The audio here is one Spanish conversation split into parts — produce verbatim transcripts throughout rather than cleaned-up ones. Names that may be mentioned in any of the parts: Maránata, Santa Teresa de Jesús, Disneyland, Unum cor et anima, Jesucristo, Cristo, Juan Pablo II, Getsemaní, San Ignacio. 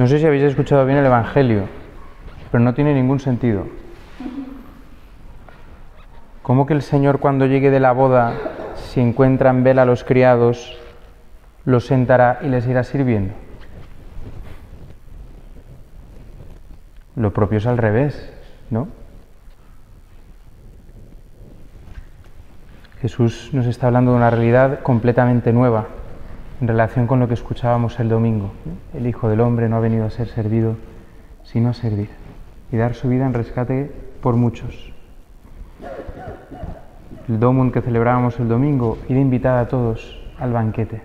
No sé si habéis escuchado bien el Evangelio, pero no tiene ningún sentido. ¿Cómo que el Señor, cuando llegue de la boda, si encuentra en vela a los criados, los sentará y les irá sirviendo? Lo propio es al revés, ¿no? Jesús nos está hablando de una realidad completamente nueva en relación con lo que escuchábamos el domingo. El Hijo del Hombre no ha venido a ser servido, sino a servir y dar su vida en rescate por muchos. El Domum que celebrábamos el domingo iba a invitar a todos al banquete.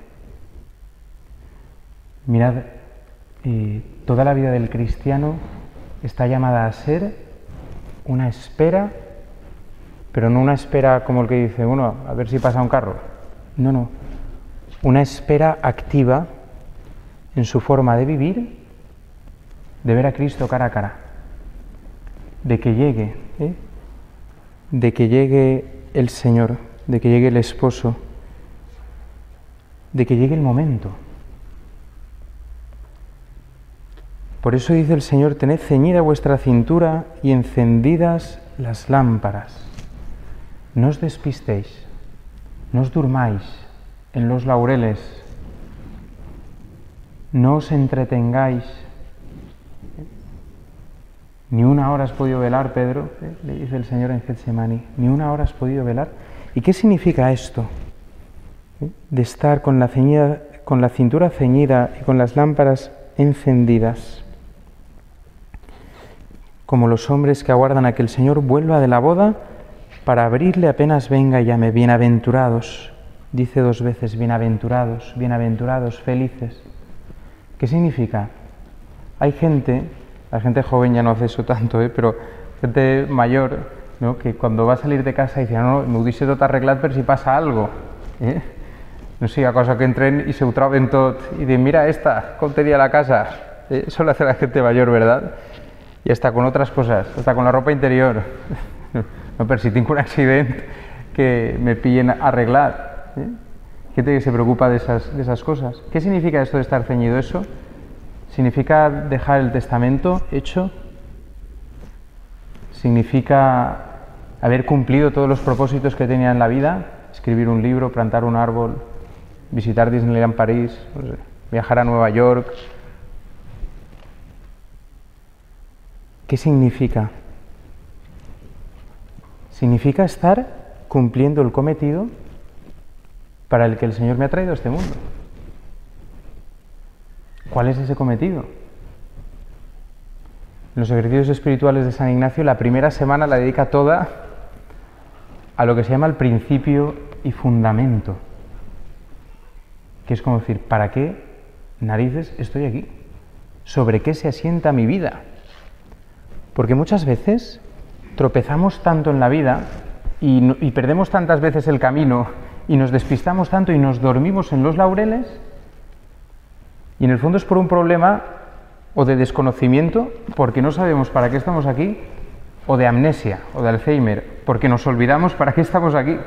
Mirad, eh, toda la vida del cristiano está llamada a ser una espera, pero no una espera como el que dice, bueno, a ver si pasa un carro. No, no. Una espera activa en su forma de vivir, de ver a Cristo cara a cara, de que llegue, ¿eh? de que llegue el Señor, de que llegue el esposo, de que llegue el momento. Por eso dice el Señor, tened ceñida vuestra cintura y encendidas las lámparas. No os despistéis, no os durmáis en los laureles, no os entretengáis. Ni una hora has podido velar, Pedro, ¿eh? le dice el Señor en Getsemaní, ni una hora has podido velar. ¿Y qué significa esto? ¿Eh? De estar con la, ceñida, con la cintura ceñida y con las lámparas encendidas. Como los hombres que aguardan a que el Señor vuelva de la boda para abrirle apenas venga y llame. Bienaventurados, dice dos veces, bienaventurados, bienaventurados, felices. ¿Qué significa? Hay gente, la gente joven ya no hace eso tanto, ¿eh? pero gente mayor, ¿no? que cuando va a salir de casa dice, no, no, me hubiese tot arreglat per si pasa algo. ¿Eh? No sé, a cosa que entren y se ho troben tot y dicen, mira esta, com tenia la casa. ¿Eh? Eso lo hace la gente mayor, ¿verdad? Y hasta con otras cosas, hasta con la ropa interior. No, pero si tengo un accidente, que me pillen arreglar. ¿Eh? Gente que se preocupa de esas, de esas cosas. ¿Qué significa esto de estar ceñido? Eso significa dejar el testamento hecho, significa haber cumplido todos los propósitos que tenía en la vida, escribir un libro, plantar un árbol, visitar Disneyland París, no sé, viajar a Nueva York. ¿Qué significa? Significa estar cumpliendo el cometido para el que el Señor me ha traído a este mundo. ¿Cuál es ese cometido? En los ejercicios espirituales de San Ignacio, la primera semana la dedica toda a lo que se llama el principio y fundamento, que es como decir, ¿para qué narices estoy aquí? ¿Sobre qué se asienta mi vida? Porque muchas veces tropezamos tanto en la vida y, no, y perdemos tantas veces el camino y nos despistamos tanto y nos dormimos en los laureles. Y en el fondo es por un problema o de desconocimiento, porque no sabemos para qué estamos aquí, o de amnesia, o de Alzheimer, porque nos olvidamos para qué estamos aquí.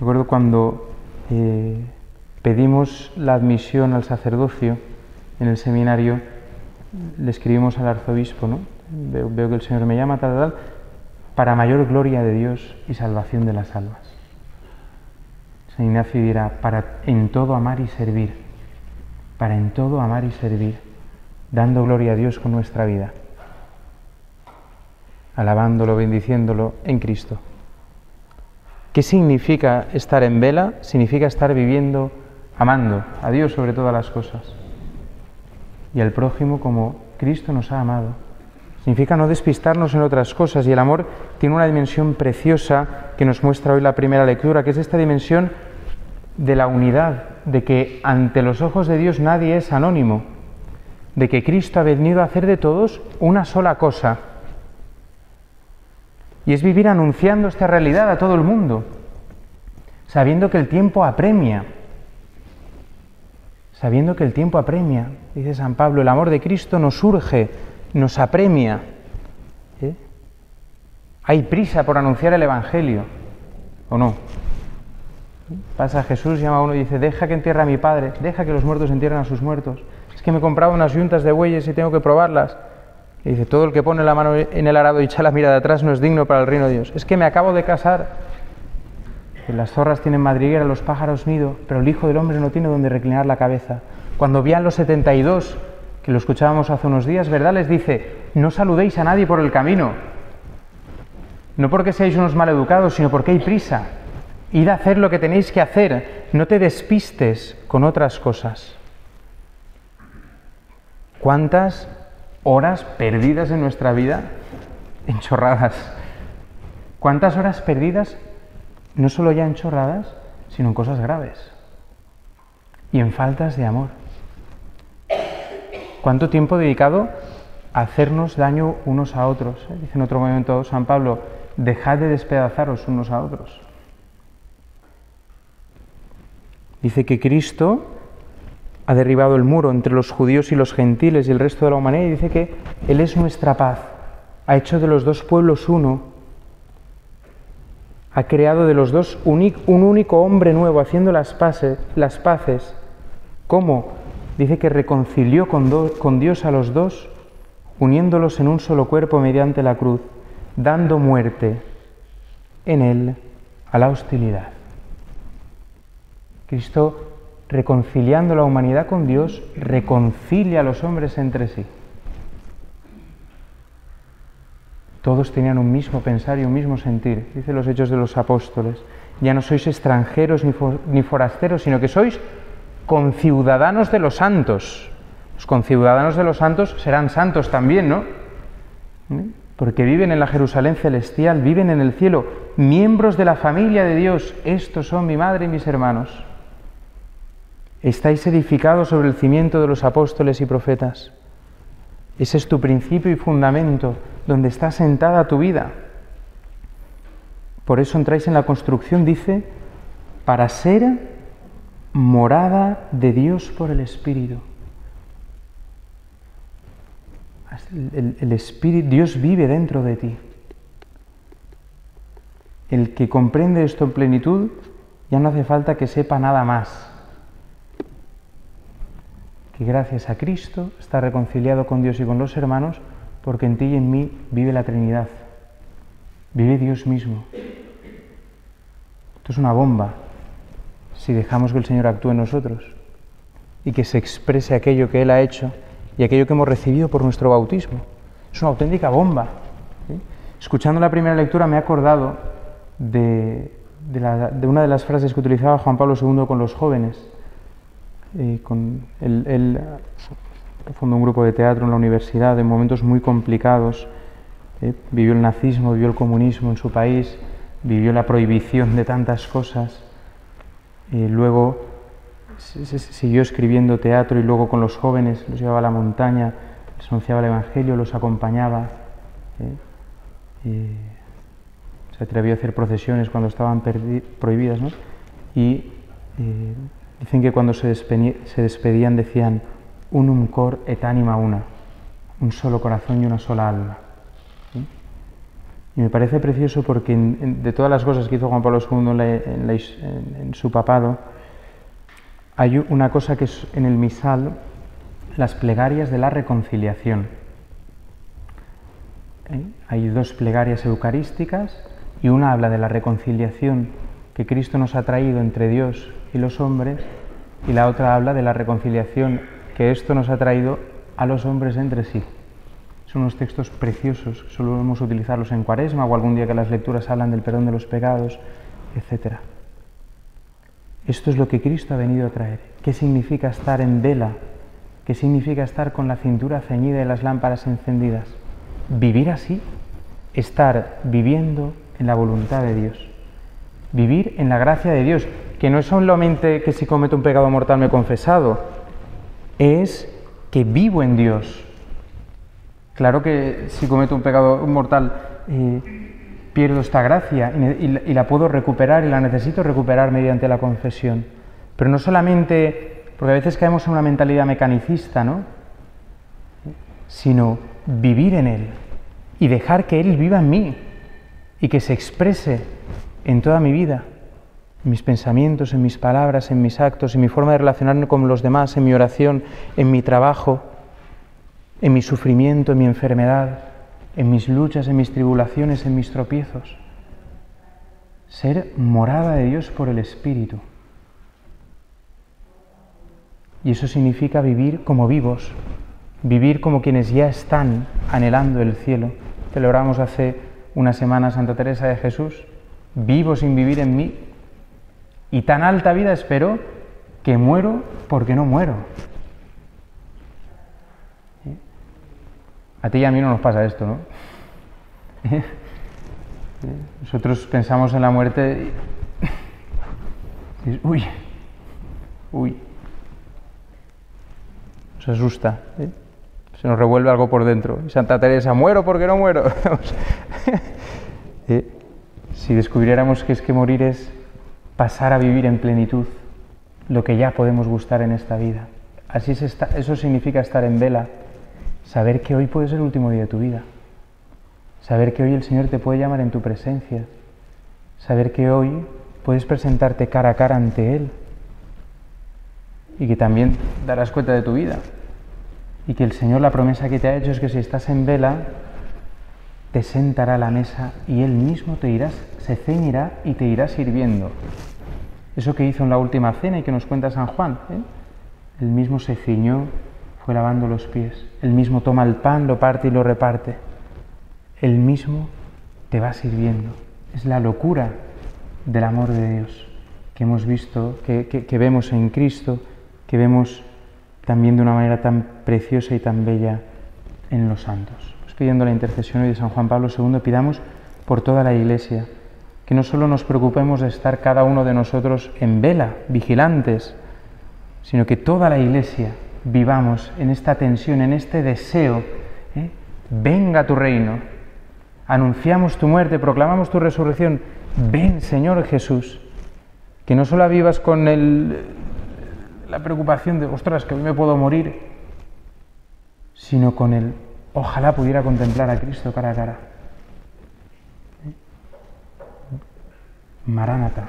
Recuerdo cuando eh, pedimos la admisión al sacerdocio en el seminario, le escribimos al arzobispo, ¿no? Veo, veo que el Señor me llama, tal, tal, para mayor gloria de Dios y salvación de las almas. San Ignacio dirá, para en todo amar y servir, para en todo amar y servir, dando gloria a Dios con nuestra vida, alabándolo, bendiciéndolo en Cristo. ¿Qué significa estar en vela? Significa estar viviendo, amando a Dios sobre todas las cosas y al prójimo como Cristo nos ha amado. Significa no despistarnos en otras cosas, y el amor tiene una dimensión preciosa que nos muestra hoy la primera lectura, que es esta dimensión de la unidad, de que ante los ojos de Dios nadie es anónimo, de que Cristo ha venido a hacer de todos una sola cosa, y es vivir anunciando esta realidad a todo el mundo, sabiendo que el tiempo apremia, sabiendo que el tiempo apremia, dice San Pablo, el amor de Cristo nos urge, nos apremia. ¿Eh? Hay prisa por anunciar el Evangelio, ¿o no? Pasa Jesús, llama a uno y dice, deja que entierre a mi padre, deja que los muertos entierren a sus muertos. Es que me he comprado unas yuntas de bueyes y tengo que probarlas. Y dice, todo el que pone la mano en el arado y echa la mirada atrás no es digno para el reino de Dios. Es que me acabo de casar. Las zorras tienen madriguera, los pájaros nido, pero el Hijo del Hombre no tiene donde reclinar la cabeza. Cuando vean los setenta y dos, que lo escuchábamos hace unos días, ¿verdad?, les dice, no saludéis a nadie por el camino. No porque seáis unos maleducados, sino porque hay prisa. Id a hacer lo que tenéis que hacer, no te despistes con otras cosas. ¿Cuántas horas perdidas en nuestra vida? En chorradas. ¿Cuántas horas perdidas? No solo ya en chorradas, sino en cosas graves. Y en faltas de amor. ¿Cuánto tiempo dedicado a hacernos daño unos a otros? ¿Eh? Dice en otro momento San Pablo, dejad de despedazaros unos a otros. Dice que Cristo ha derribado el muro entre los judíos y los gentiles y el resto de la humanidad, y dice que Él es nuestra paz, ha hecho de los dos pueblos uno, ha creado de los dos un único hombre nuevo, haciendo las paces, las paces. ¿Cómo? Dice que reconcilió con, do, con Dios a los dos, uniéndolos en un solo cuerpo mediante la cruz, dando muerte en Él a la hostilidad. Cristo, reconciliando la humanidad con Dios, reconcilia a los hombres entre sí. Todos tenían un mismo pensar y un mismo sentir, dice los Hechos de los Apóstoles. Ya no sois extranjeros ni, for, ni forasteros, sino que sois conciudadanos de los santos. Los conciudadanos de los santos serán santos también, ¿no? ¿Eh? Porque viven en la Jerusalén celestial, viven en el cielo, miembros de la familia de Dios. Estos son mi madre y mis hermanos. Estáis edificados sobre el cimiento de los apóstoles y profetas. Ese es tu principio y fundamento, donde está sentada tu vida. Por eso entráis en la construcción, dice, para ser morada de Dios por el Espíritu. El, el Espíritu, Dios vive dentro de ti. El que comprende esto en plenitud, ya no hace falta que sepa nada más. Que gracias a Cristo está reconciliado con Dios y con los hermanos, porque en ti y en mí vive la Trinidad, vive Dios mismo. Esto es una bomba, si dejamos que el Señor actúe en nosotros y que se exprese aquello que Él ha hecho y aquello que hemos recibido por nuestro bautismo. Es una auténtica bomba. ¿Sí? Escuchando la primera lectura me he acordado de, de, la, de una de las frases que utilizaba Juan Pablo segundo con los jóvenes. Eh, con el... el fundó un grupo de teatro en la universidad en momentos muy complicados. ¿Eh? Vivió el nazismo, vivió el comunismo en su país, vivió la prohibición de tantas cosas. Y luego se, se, se siguió escribiendo teatro y luego con los jóvenes los llevaba a la montaña, les anunciaba el Evangelio, los acompañaba. ¿Eh? Y se atrevió a hacer procesiones cuando estaban prohibidas, ¿no? Y eh, dicen que cuando se, despedía, se despedían decían, Unum cor et anima una, un solo corazón y una sola alma. ¿Sí? Y me parece precioso porque en, en, de todas las cosas que hizo Juan Pablo segundo en, la, en, la, en, en su papado, hay una cosa que es en el misal, las plegarias de la reconciliación. ¿Eh? Hay dos plegarias eucarísticas y una habla de la reconciliación que Cristo nos ha traído entre Dios y los hombres, y la otra habla de la reconciliación que esto nos ha traído a los hombres entre sí. Son unos textos preciosos, solemos utilizarlos en Cuaresma o algún día que las lecturas hablan del perdón de los pecados, etcétera. Esto es lo que Cristo ha venido a traer. ¿Qué significa estar en vela? ¿Qué significa estar con la cintura ceñida y las lámparas encendidas? Vivir así, estar viviendo en la voluntad de Dios, vivir en la gracia de Dios, que no es solamente que si cometo un pecado mortal me he confesado, es que vivo en Dios. Claro que si cometo un pecado mortal eh, pierdo esta gracia y, y, y la puedo recuperar y la necesito recuperar mediante la confesión. Pero no solamente, porque a veces caemos en una mentalidad mecanicista, ¿no? Sino vivir en Él y dejar que Él viva en mí y que se exprese en toda mi vida. en mis pensamientos, en mis palabras, en mis actos, en mi forma de relacionarme con los demás, en mi oración, en mi trabajo, en mi sufrimiento, en mi enfermedad, en mis luchas, en mis tribulaciones, en mis tropiezos. Ser morada de Dios por el Espíritu. Y eso significa vivir como vivos, vivir como quienes ya están anhelando el cielo. Celebramos hace una semana a Santa Teresa de Jesús, vivo sin vivir en mí, y tan alta vida espero que muero porque no muero. ¿Eh? A ti y a mí no nos pasa esto, ¿no? ¿Eh? Nosotros pensamos en la muerte y... y uy, uy. Nos asusta, ¿eh? Se nos revuelve algo por dentro. Santa Teresa, muero porque no muero. ¿Eh? Si descubriéramos que es que morir es pasar a vivir en plenitud lo que ya podemos gustar en esta vida. Así se está, eso significa estar en vela, saber que hoy puede ser el último día de tu vida, saber que hoy el Señor te puede llamar en tu presencia, saber que hoy puedes presentarte cara a cara ante Él y que también darás cuenta de tu vida. Y que el Señor, la promesa que te ha hecho es que si estás en vela, te sentará a la mesa y Él mismo te irá, se ceñirá y te irá sirviendo. Eso que hizo en la última cena y que nos cuenta San Juan, ¿eh? Él mismo se ciñó, fue lavando los pies. Él mismo toma el pan, lo parte y lo reparte. Él mismo te va sirviendo. Es la locura del amor de Dios que hemos visto, que, que, que vemos en Cristo, que vemos también de una manera tan preciosa y tan bella en los santos. Pues pidiendo la intercesión hoy de San Juan Pablo segundo, pidamos por toda la Iglesia que no solo nos preocupemos de estar cada uno de nosotros en vela, vigilantes, sino que toda la Iglesia vivamos en esta tensión, en este deseo, ¿eh? Venga tu reino, anunciamos tu muerte, proclamamos tu resurrección, ven Señor Jesús, que no solo vivas con el... la preocupación de, ostras, que hoy me puedo morir, sino con el, ojalá pudiera contemplar a Cristo cara a cara. Maránata,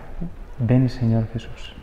ven Señor Jesús.